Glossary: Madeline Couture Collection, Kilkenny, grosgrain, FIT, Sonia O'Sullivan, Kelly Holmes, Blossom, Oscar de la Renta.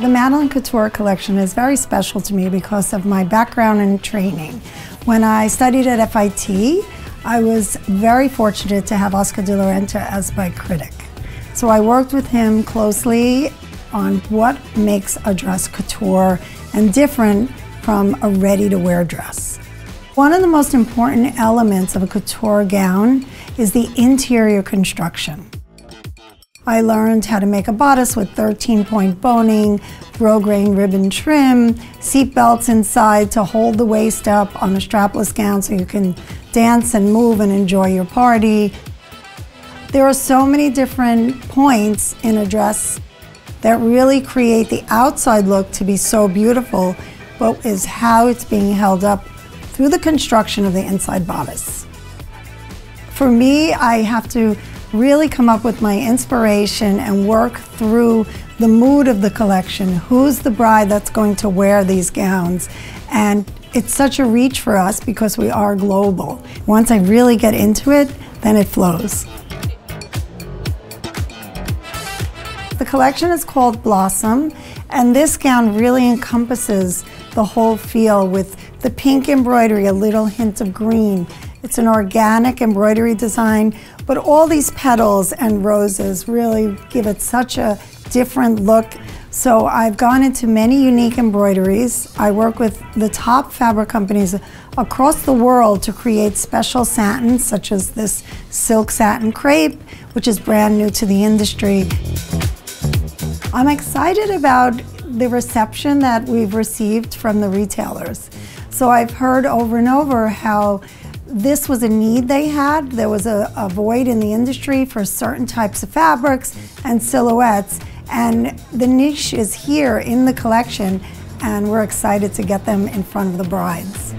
The Madeline Couture Collection is very special to me because of my background and training. When I studied at FIT, I was very fortunate to have Oscar de la Renta as my critic. So I worked with him closely on what makes a dress couture and different from a ready-to-wear dress. One of the most important elements of a couture gown is the interior construction. I learned how to make a bodice with 13-point boning, grosgrain ribbon trim, seat belts inside to hold the waist up on a strapless gown so you can dance and move and enjoy your party. There are so many different points in a dress that really create the outside look to be so beautiful, but is how it's being held up through the construction of the inside bodice. For me, I have to really come up with my inspiration and work through the mood of the collection. Who's the bride that's going to wear these gowns? And it's such a reach for us because we are global. Once I really get into it, then it flows. The collection is called Blossom, and this gown really encompasses the whole feel with the pink embroidery, a little hint of green. It's an organic embroidery design, but all these petals and roses really give it such a different look. So I've gone into many unique embroideries. I work with the top fabric companies across the world to create special satins, such as this silk satin crepe, which is brand new to the industry. I'm excited about the reception that we've received from the retailers. So I've heard over and over how this was a need they had. There was a void in the industry for certain types of fabrics and silhouettes, and the niche is here in the collection, and we're excited to get them in front of the brides.